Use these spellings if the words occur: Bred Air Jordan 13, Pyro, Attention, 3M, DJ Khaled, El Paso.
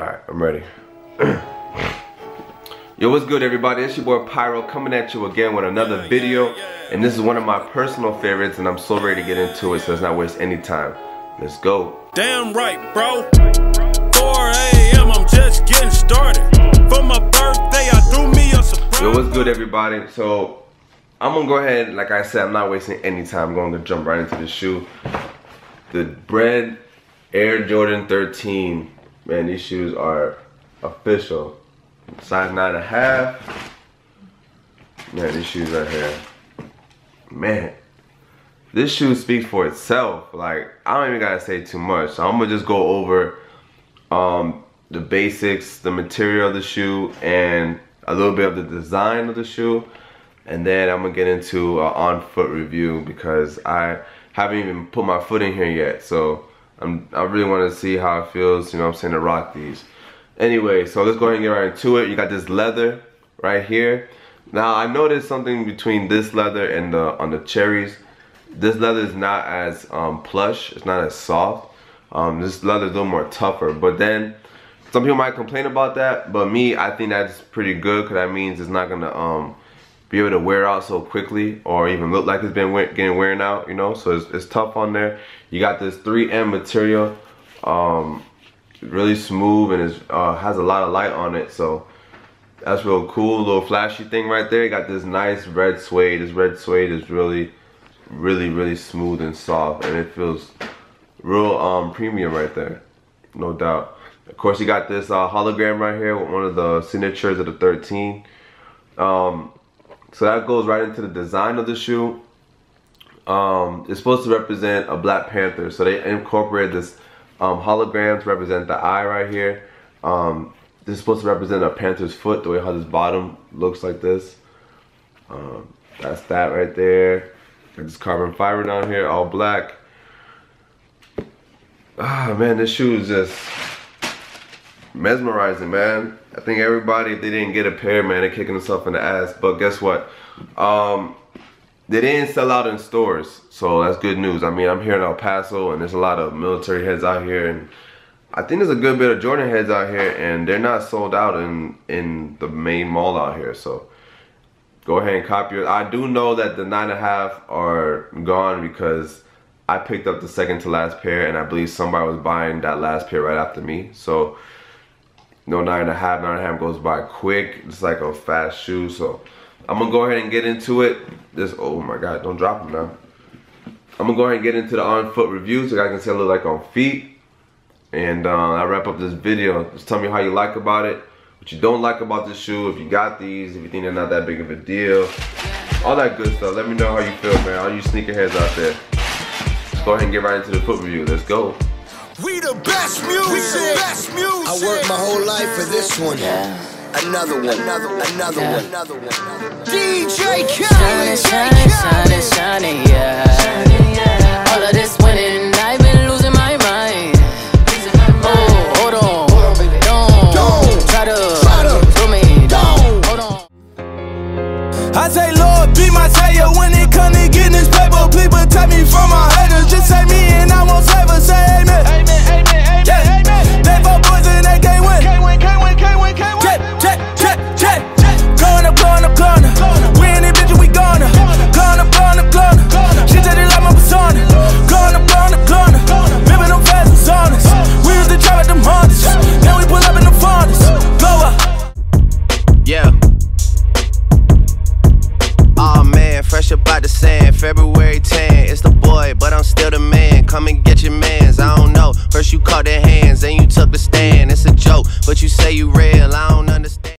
Alright, I'm ready. Yo, what's good everybody? It's your boy Pyro coming at you again with another video. And this is one of my personal favorites and I'm so ready to get into it, so let's not waste any time. Let's go. Damn right, bro. 4 AM, I'm just getting started. For my birthday, I threw me a surprise. Yo, what's good everybody? So, I'm gonna go ahead, like I said, I'm not wasting any time. I'm gonna jump right into the shoe. The Bred Air Jordan 13. Man, these shoes are official. Size 9.5. Man, these shoes right here. Man, this shoe speaks for itself. Like, I don't even gotta say too much. So I'm gonna just go over the basics, the material of the shoe, and a little bit of the design of the shoe. And then I'm gonna get into an on-foot review because I haven't even put my foot in here yet. So I really want to see how it feels, you know what I'm saying, to rock these. Anyway, so let's go ahead and get right into it. You got this leather right here. Now, I noticed something between this leather and on the cherries. This leather is not as plush. It's not as soft. This leather is a little more tougher. But then, some people might complain about that. But me, I think that's pretty good because that means it's not going to be able to wear out so quickly or even look like it's been wearing out, you know? So it's tough on there. You got this 3M material. Really smooth and it has a lot of light on it. So that's real cool, little flashy thing right there. You got this nice red suede. This red suede is really smooth and soft and it feels real premium right there, no doubt. Of course you got this hologram right here with one of the signatures of the 13. So that goes right into the design of the shoe. It's supposed to represent a Black Panther. So they incorporated this hologram to represent the eye right here. This is supposed to represent a panther's foot, the way how this bottom looks like this. That's that right there. Got this carbon fiber down here, all black. Ah, man, this shoe is just mesmerizing, man. I think everybody, if they didn't get a pair, man, they're kicking themselves in the ass. But guess what? They didn't sell out in stores, so that's good news. I mean, I'm here in El Paso, and there's a lot of military heads out here, and I think there's a good bit of Jordan heads out here, and they're not sold out in the main mall out here. So go ahead and copy it. I do know that the 9.5 are gone because I picked up the second to last pair, and I believe somebody was buying that last pair right after me. So no 9.5. 9.5 goes by quick. It's like a fast shoe. So I'm gonna go ahead and get into it. This, oh my God, don't drop them now. I'm gonna go ahead and get into the on-foot review so I can see a little like on feet. And I'll wrap up this video. Just tell me how you like about it, what you don't like about this shoe, if you got these, if you think they're not that big of a deal. All that good stuff. Let me know how you feel, man. All you sneakerheads out there. Let's go ahead and get right into the foot review. Let's go. We the best music. Best music. I worked my whole life for this one. Yeah. Another one. DJ Khaled. Shining, yeah. All of this